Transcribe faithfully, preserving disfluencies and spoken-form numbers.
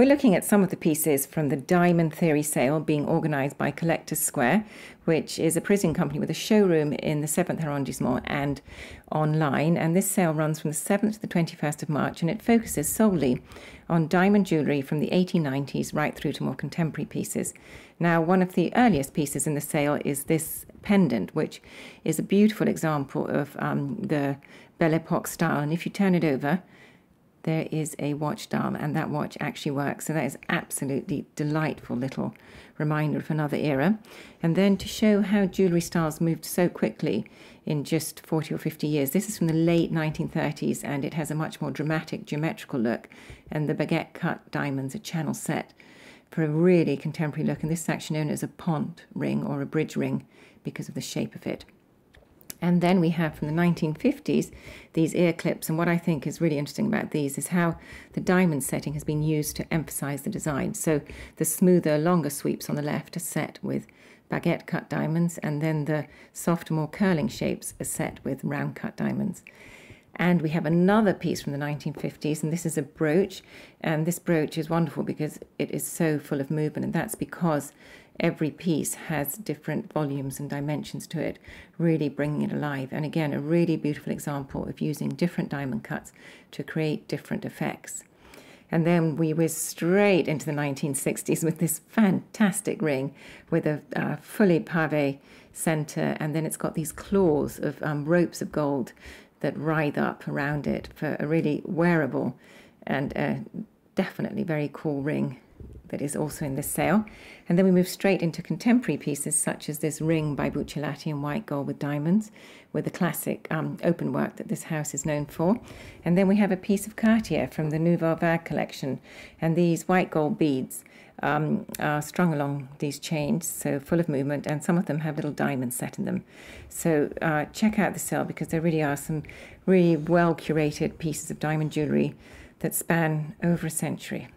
We're looking at some of the pieces from the Diamond Theory sale being organised by Collectors Square, which is a Parisian company with a showroom in the seventh arrondissement and online. And this sale runs from the seventh to the twenty-first of March, and it focuses solely on diamond jewellery from the eighteen nineties right through to more contemporary pieces. Now, one of the earliest pieces in the sale is this pendant, which is a beautiful example of um, the Belle Époque style. And if you turn it over, there is a watch dial, and that watch actually works. So that is absolutely delightful little reminder of another era. And then to show how jewellery styles moved so quickly in just forty or fifty years, this is from the late nineteen thirties, and it has a much more dramatic geometrical look, and the baguette cut diamonds are channel set for a really contemporary look. And this is actually known as a pont ring or a bridge ring because of the shape of it. And then we have from the nineteen fifties these ear clips, and what I think is really interesting about these is how the diamond setting has been used to emphasize the design. So the smoother, longer sweeps on the left are set with baguette cut diamonds, and then the softer, more curling shapes are set with round cut diamonds. And we have another piece from the nineteen fifties, and this is a brooch, and this brooch is wonderful because it is so full of movement, and that's because every piece has different volumes and dimensions to it, really bringing it alive. And again, a really beautiful example of using different diamond cuts to create different effects. And then we were straight into the nineteen sixties with this fantastic ring with a uh, fully pavé centre, and then it's got these claws of um, ropes of gold that writhe up around it for a really wearable and uh, definitely very cool ring that is also in this sale. And then we move straight into contemporary pieces such as this ring by Buccellati in white gold with diamonds, with the classic um, open work that this house is known for. And then we have a piece of Cartier from the Nouveau Vague collection, and these white gold beads Um, are strung along these chains, so full of movement, and some of them have little diamonds set in them. So uh, check out the sale, because there really are some really well curated pieces of diamond jewellery that span over a century.